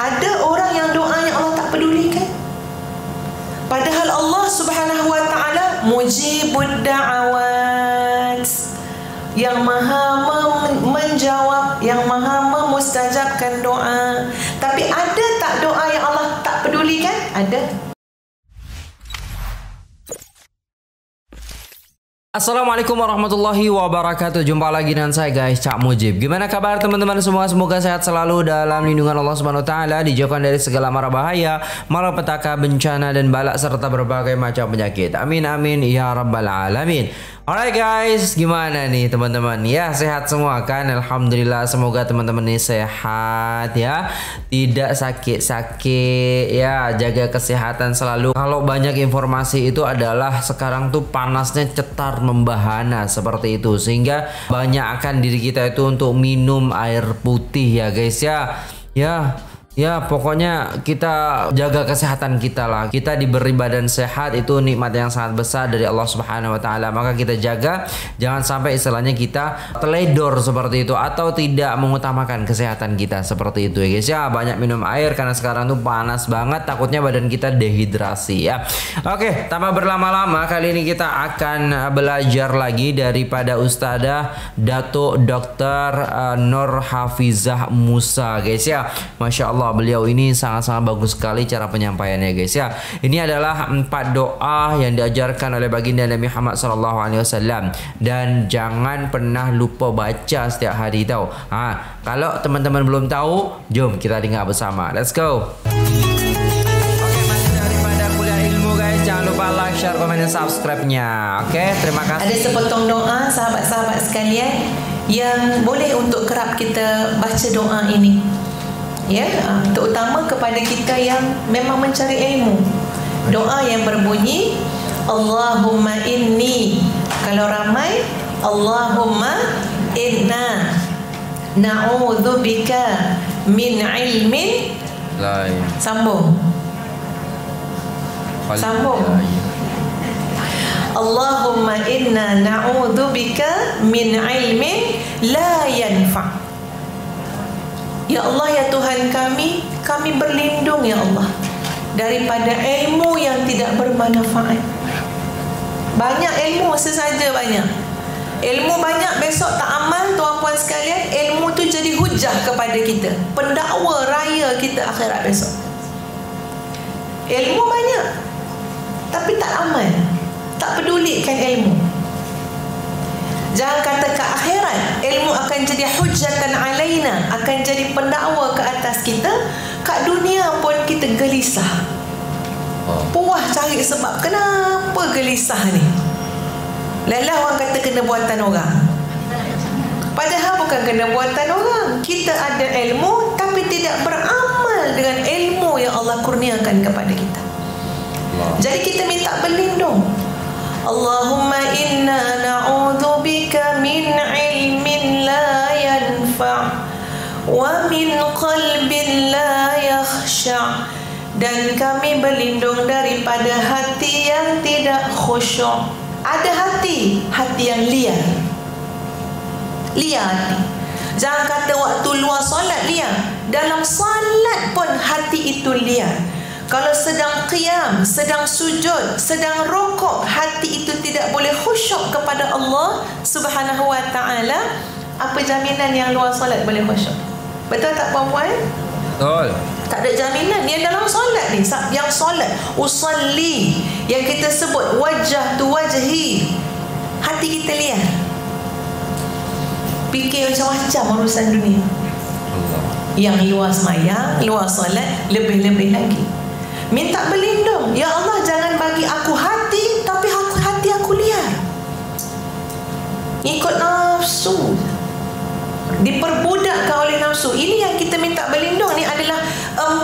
Ada orang yang doanya Allah tak pedulikan. Padahal Allah Subhanahu wa taala mujibud da'awat, yang maha menjawab, yang maha memustajabkan doa. Tapi ada tak doa yang Allah tak pedulikan? Ada. Assalamualaikum warahmatullahi wabarakatuh. Jumpa lagi dengan saya guys, Cak Mujib. Gimana kabar teman-teman semua? Semoga sehat selalu dalam lindungan Allah Subhanahu wa taala, dijauhkan dari segala mara bahaya, malapetaka, bencana dan balak serta berbagai macam penyakit. Amin amin ya rabbal alamin. Alright guys, gimana nih teman-teman? Ya, sehat semua kan? Alhamdulillah, semoga teman-teman ini sehat ya. Tidak sakit-sakit ya, jaga kesehatan selalu. Kalau banyak informasi itu adalah sekarang tuh panasnya cetar membahana seperti itu. Sehingga banyak akan diri kita itu untuk minum air putih ya guys ya. Ya, pokoknya kita jaga kesehatan kita lah. Kita diberi badan sehat itu nikmat yang sangat besar dari Allah Subhanahu wa taala. Maka kita jaga jangan sampai istilahnya kita teledor seperti itu atau tidak mengutamakan kesehatan kita seperti itu ya guys ya. Banyak minum air karena sekarang tuh panas banget, takutnya badan kita dehidrasi ya. Oke, tanpa berlama-lama kali ini kita akan belajar lagi daripada Ustazah Datuk Dr. Norhafizah Musa guys ya. Masya Allah, beliau ini sangat-sangat bagus sekali cara penyampaiannya guys ya. Ini adalah 4 doa yang diajarkan oleh baginda Nabi Muhammad SAW. Dan jangan pernah lupa baca setiap hari tau. Kalau teman-teman belum tahu, jom kita dengar bersama. Let's go. Oke, masih daripada kuliah ilmu guys, jangan lupa like, share, komen, dan subscribe-nya. Oke, terima kasih. Ada sepotong doa sahabat-sahabat sekalian yang boleh untuk kerap kita baca doa ini. Ya, terutama kepada kita yang memang mencari ilmu. Doa yang berbunyi Allahumma inni, kalau ramai Allahumma inna na'udzubika min ilmin lain. Sambung. Allahumma inna na'udzubika min ilmin la yanfa'. Ya Allah, ya Tuhan kami, kami berlindung ya Allah daripada ilmu yang tidak bermanfaat. Banyak ilmu sesaja banyak. Ilmu banyak, besok tak amal tuan-puan sekalian, ilmu tu jadi hujah kepada kita, pendakwa raya kita akhirat besok. Ilmu banyak tapi tak amal, tak pedulikan ilmu. Jangan kata ke akhirat, ilmu akan jadi hujatan alaina, akan jadi pendakwa ke atas kita. Kat dunia pun kita gelisah, puas cari sebab kenapa gelisah ni. Lelah orang kata kena buatan orang, padahal bukan kena buatan orang. Kita ada ilmu tapi tidak beramal dengan ilmu yang Allah kurniakan kepada kita. Jadi kita minta berlindung Allahumma inna na'udzubika min ilmin la yanfa' wa min qalbin la yakhsha'. Dan kami berlindung daripada hati yang tidak khusyuk. Ada hati yang liar. Jangan kata waktu luar solat liar. Dalam solat pun hati itu liar. Kalau sedang qiyam, sedang sujud, sedang rukuk, hati itu tidak boleh khusyuk kepada Allah Subhanahu wa taala. Apa jaminan yang luar solat boleh khusyuk? Betul tak puan-puan? Betul. Tak ada jaminan. Yang dalam solat ni, yang solat usalli, yang kita sebut wajah tu wajhi. Hati kita liar. Fikir macam-macam urusan dunia. Yang luar semayang, luar solat, lebih-lebih lagi. Minta berlindung, ya Allah jangan bagi aku hati tapi hati aku liar, ikut nafsu, diperbudakkan oleh nafsu. Ini yang kita minta berlindung. Ini adalah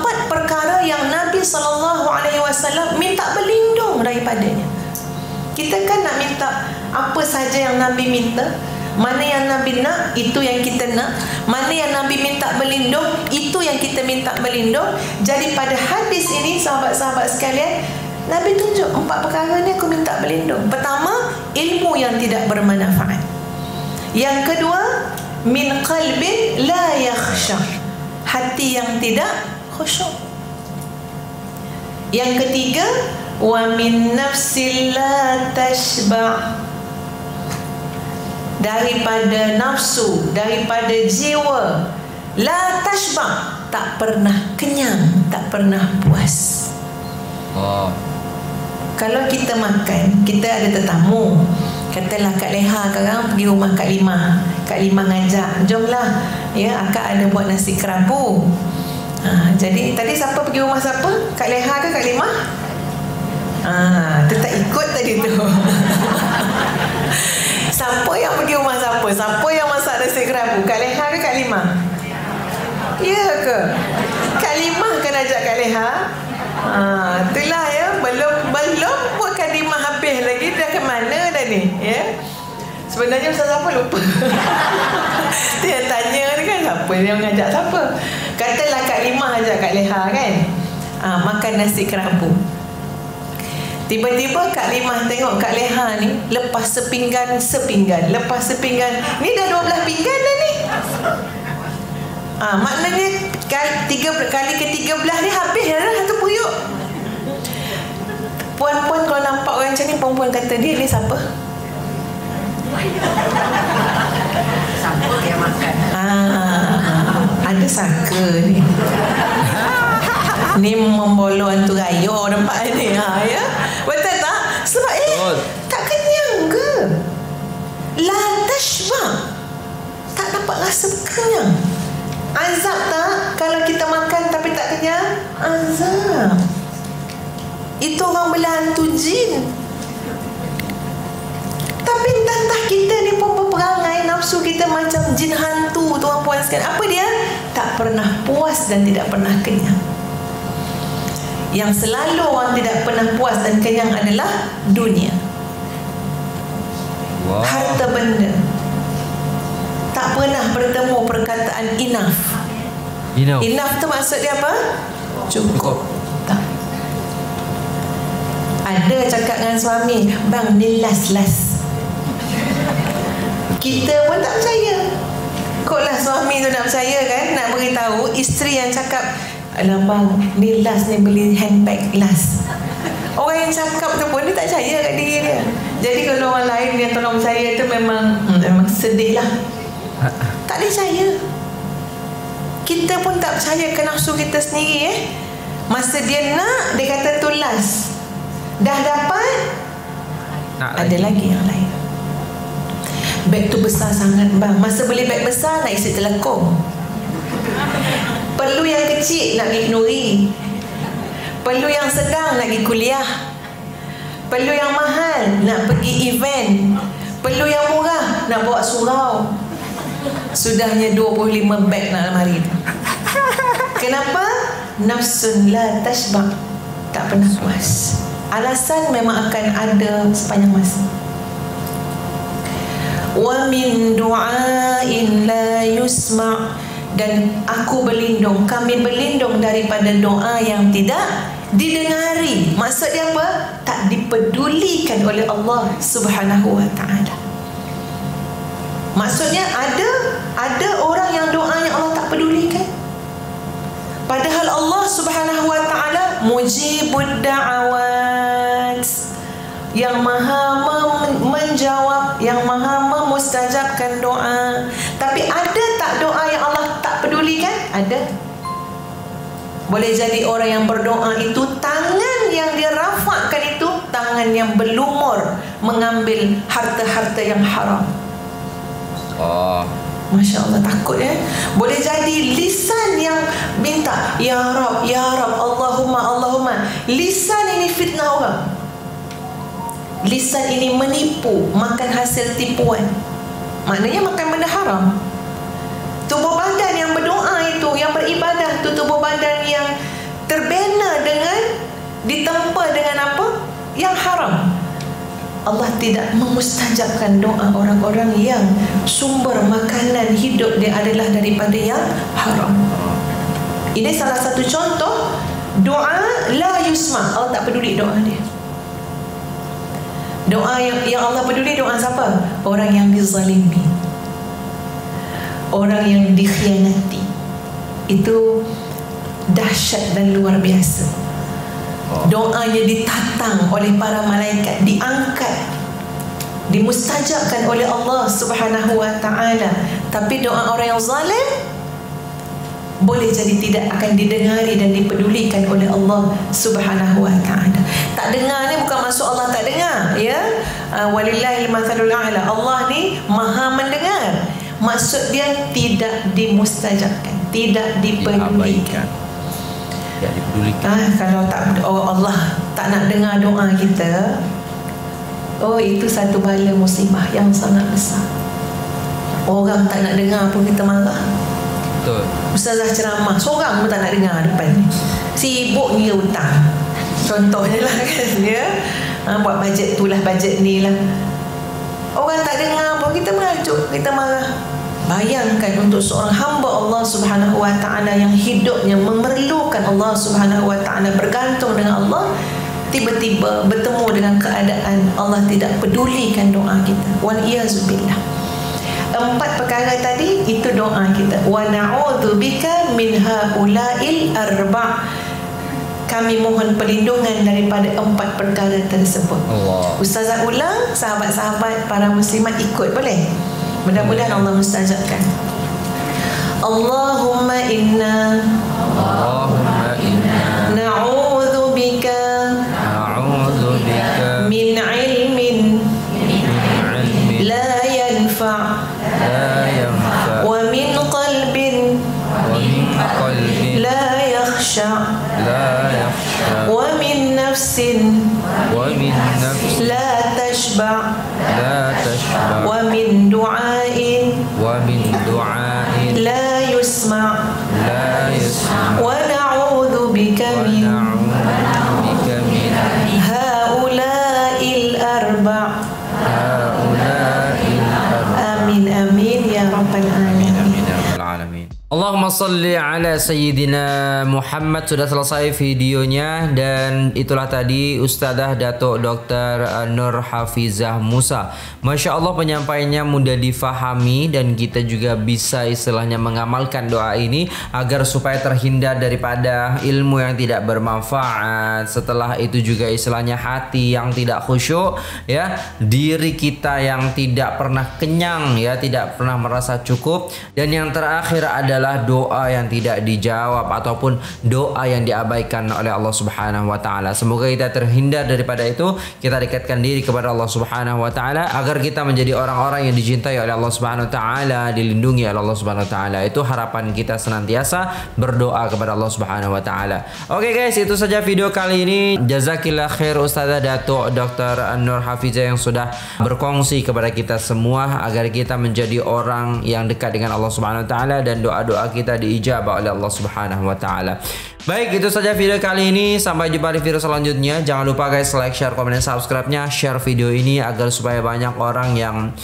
4 perkara yang Nabi SAW minta berlindung daripadanya. Kita kan nak minta apa saja yang Nabi minta. Mana yang Nabi nak, itu yang kita nak. Mana yang Nabi minta berlindung, itu yang kita minta berlindung. Jadi pada hadis ini sahabat-sahabat sekalian, Nabi tunjuk 4 perkara ni aku minta berlindung. Pertama, ilmu yang tidak bermanfaat. Yang kedua, min qalbin la yakhsha', hati yang tidak khusyuk. Yang ketiga, wa min nafsil la tashba', daripada nafsu, daripada jiwa, la tashba', tak pernah kenyang, tak pernah puas. Oh. Kalau kita makan, kita ada tetamu, katalah Kak Leha sekarang pergi rumah Kak Limah. Kak Limah ngajak, jomlah, ya, akak ada buat nasi kerabu. Ha, jadi tadi siapa pergi rumah siapa? Kak Leha ke Kak Limah? Ha, tu tak ikut tadi tu. Siapa yang pergi rumah siapa? Siapa yang masak nasi kerabu? Kak Leha ke Kak Limah? Ya ke? Kak Limah kan ajak Kak Leha? Ha, itulah ya, belum buat Kak Limah habis lagi, dah ke mana dah ni? Ya? Sebenarnya pasal siapa lupa. Dia tanya kan, siapa yang mengajak siapa? Katalah Kak Limah ajak Kak Leha kan? Ha, makan nasi kerabu. Tiba-tiba Kak Limah tengok Kak Leha ni lepas sepinggan, lepas sepinggan. Ni dah 12 pinggan dah ni. Ah, maknanya kali ke 13 ni habis dah satu puyuk. Puan-puan kalau nampak orang macam ni, puan-puan kata dia ni siapa? Siapa dia makan? Ada sangka ni. Ni membolo hantu raya nampak ni, ha, ya? Betul tak? Sebab tak kenyang ke? La tashba', tak dapat rasa kenyang. Azab tak? Kalau kita makan tapi tak kenyang, azab. Itu orang belah hantu jin. Tapi entah kita ni pun berperangai, nafsu kita macam jin hantu tuan-puan sekalian. Apa dia? Tak pernah puas dan tidak pernah kenyang. Yang selalu orang tidak pernah puas dan kenyang adalah dunia. Wow. Harta benda. Tak pernah bertemu perkataan enough. Enough, enough tu maksud dia apa? Cukup. Tak. Ada cakap dengan suami, bang ni last. Kita pun tak percaya. Koklah suami tu nak percaya kan? Nak beritahu isteri yang cakap, alah bang, ni last ni beli handbag last. Orang yang cakap tu pun dia tak percaya kat diri dia. Jadi kalau orang lain yang tolong percaya tu memang sedih lah. Tak boleh percaya. Kita pun tak percaya ke nafsu kita sendiri Masa dia nak, dia kata tu last. Dah dapat, ada lagi yang lain. Beg tu besar sangat bang. Masa beli beg besar nak isi telekong. Perlu yang kecil nak pergi kenduri. Perlu yang sedang nak pergi kuliah. Perlu yang mahal nak pergi event. Perlu yang murah nak bawa surau. Sudahnya 25 beg nak lemari tu. Kenapa? Nafsun la tashba', tak pernah puas. Alasan memang akan ada sepanjang masa. Wa min du'ain la yusma', dan aku berlindung, kami berlindung daripada doa yang tidak didengari. Maksudnya apa? Tak dipedulikan oleh Allah Subhanahu wa ta'ala. Maksudnya ada orang yang doanya Allah tak pedulikan. Padahal Allah Subhanahu wa ta'ala mujibud da'awat, yang maha menjawab, yang maha memustajabkan doa. Tapi ada tak doa yang Allah tak pedulikan? Ada. Boleh jadi orang yang berdoa itu, tangan yang dia rafakkan itu tangan yang berlumur mengambil harta-harta yang haram. Masya Allah, takut Boleh jadi lisan yang minta, ya Rab, ya Rab, Allahumma, Allahumma. Lisan ini fitnah orang. Lisan ini menipu, makan hasil tipuan. Maknanya makan benda haram. Tubuh badan yang berdoa itu, yang beribadah itu, tubuh badan yang terbina dengan, ditempa dengan apa? Yang haram. Allah tidak memustajabkan doa orang-orang yang sumber makanan hidup dia adalah daripada yang haram. Ini salah satu contoh doa la yusma', Allah tak peduli doa dia. Doa yang Allah peduli doa siapa? Orang yang dizalimi, orang yang dikhianati. Itu dahsyat dan luar biasa. Doanya ditatang oleh para malaikat, diangkat, dimustajabkan oleh Allah Subhanahu wa ta'ala. Tapi doa orang yang zalim boleh jadi tidak akan didengari dan dipedulikan oleh Allah Subhanahu wa ta'ala. Tak dengar ni bukan maksud Allah tak dengar, ya. Walillahil mathalul a'la. Allah ni maha mendengar. Maksud dia tidak dimustajabkan, tidak dipedulikan. Tidak dipedulikan. Kalau tak, Allah tak nak dengar doa kita, oh itu satu bala musibah yang sangat besar. Orang tak nak dengar pun kita marah. Betul. Ustazah ceramah seorang pun tak nak dengar depan ni. Sibuk dia hutang. Contohnya lah kan, ya. Buat bajet tu lah, bajet ni lah. Orang tak dengar pun kita merajuk, kita marah. Bayangkan untuk seorang hamba Allah Subhanahu wa ta'ala yang hidupnya memerlukan Allah Subhanahu wa ta'ala, bergantung dengan Allah, tiba-tiba bertemu dengan keadaan Allah tidak pedulikan doa kita. Wal iazubillah. Empat perkara tadi itu doa kita. Wa na'udzubika min haula'il arba'. Kami mohon perlindungan daripada empat perkara tersebut. Allah. Ustazah ulang, sahabat-sahabat para muslimat ikut boleh. Mudah-mudahan Allah mustajabkan. Allahumma inna, Allahumma inna na'udzubika, na'udzubika min ilmin, min ilmin la yanfa', wa min qalbin la yakhsha', wa min nafsin la tashba', wa min du'ain la yusma', wa na'udhu bika min haula'il arba'. Allahumma salli ala sayyidina Muhammad. Sudah selesai videonya, dan itulah tadi Ustazah Datuk Dr. Norhafizah Musa. Masya Allah, penyampaiannya mudah difahami dan kita juga bisa istilahnya mengamalkan doa ini agar supaya terhindar daripada ilmu yang tidak bermanfaat. Setelah itu juga istilahnya hati yang tidak khusyuk, ya, diri kita yang tidak pernah kenyang, ya, tidak pernah merasa cukup, dan yang terakhir adalah doa yang tidak dijawab ataupun doa yang diabaikan oleh Allah Subhanahu wa ta'ala. Semoga kita terhindar daripada itu. Kita dekatkan diri kepada Allah Subhanahu wa ta'ala agar kita menjadi orang-orang yang dicintai oleh Allah Subhanahu wa ta'ala, dilindungi oleh Allah Subhanahu wa ta'ala. Itu harapan kita senantiasa berdoa kepada Allah Subhanahu wa ta'ala. Oke guys, itu saja video kali ini. Jazakillah khair Ustazah Datuk Dr. Norhafizah yang sudah berkongsi kepada kita semua agar kita menjadi orang yang dekat dengan Allah Subhanahu wa ta'ala dan doa kita diijabah oleh Allah Subhanahu wa ta'ala. Baik, itu saja video kali ini. Sampai jumpa di video selanjutnya. Jangan lupa guys, like, share, komen, dan subscribe-nya. Share video ini agar supaya banyak orang yang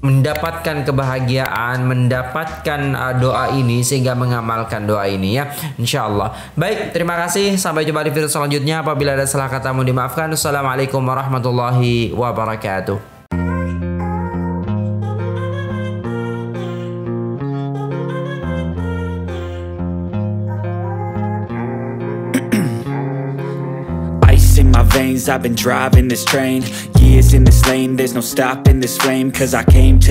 mendapatkan kebahagiaan, mendapatkan doa ini sehingga mengamalkan doa ini, ya, insyaallah. Baik, terima kasih. Sampai jumpa di video selanjutnya. Apabila ada salah kata mohon dimaafkan. Assalamualaikum warahmatullahi wabarakatuh. I've been driving this train, years in this lane, there's no stopping this flame, cause I came to